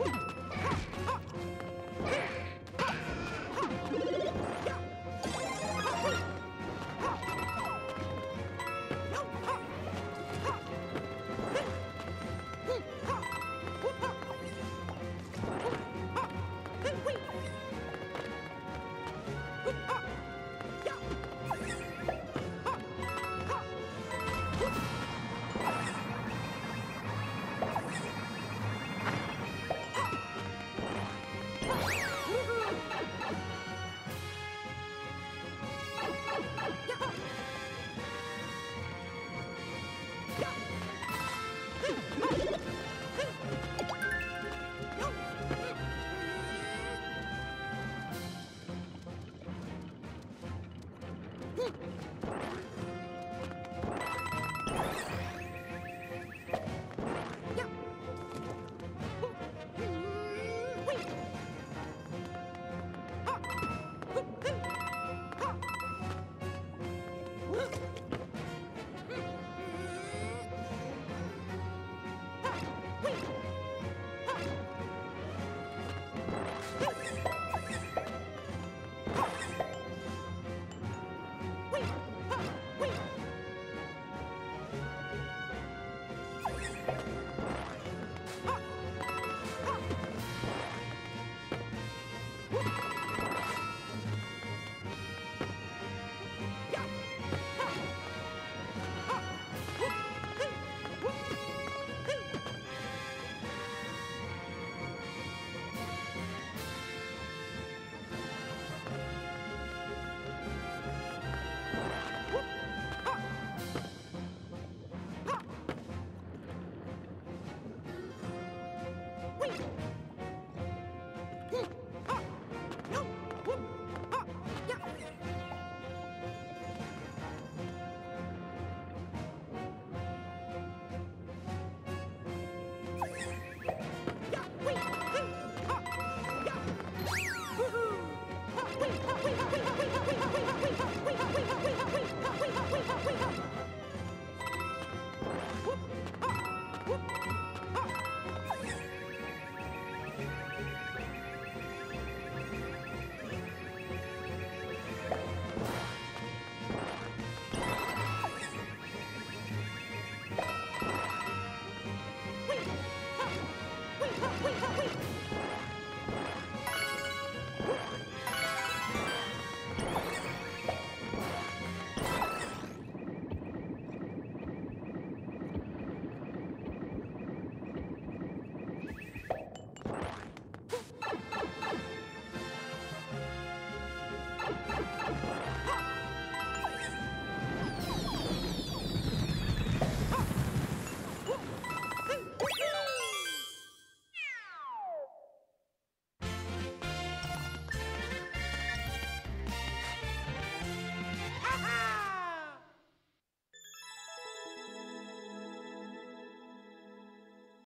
Wait!